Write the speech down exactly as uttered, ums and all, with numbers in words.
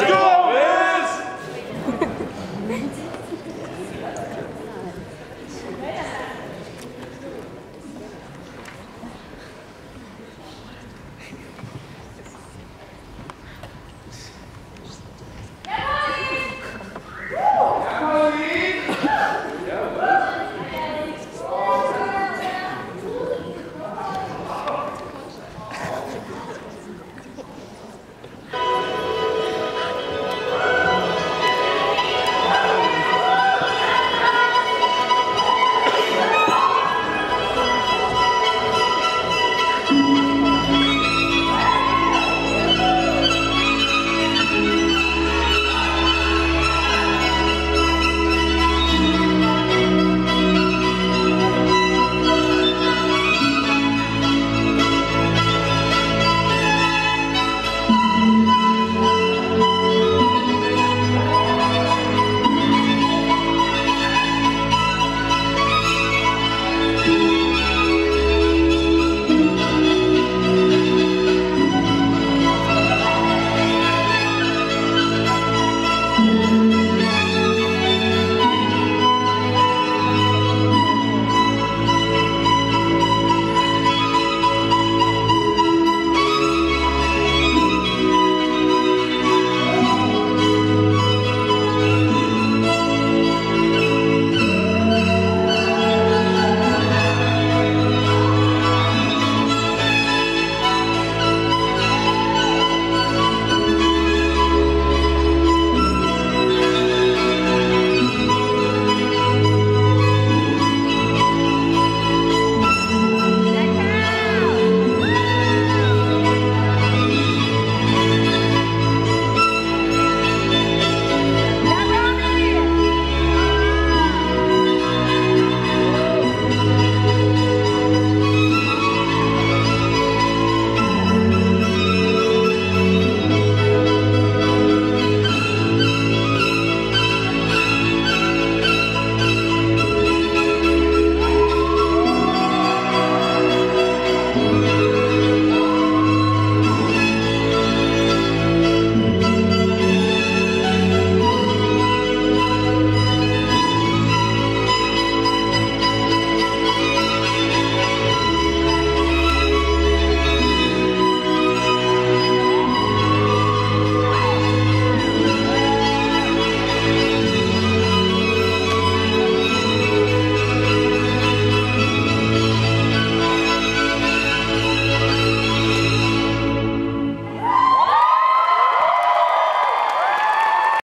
Let's go!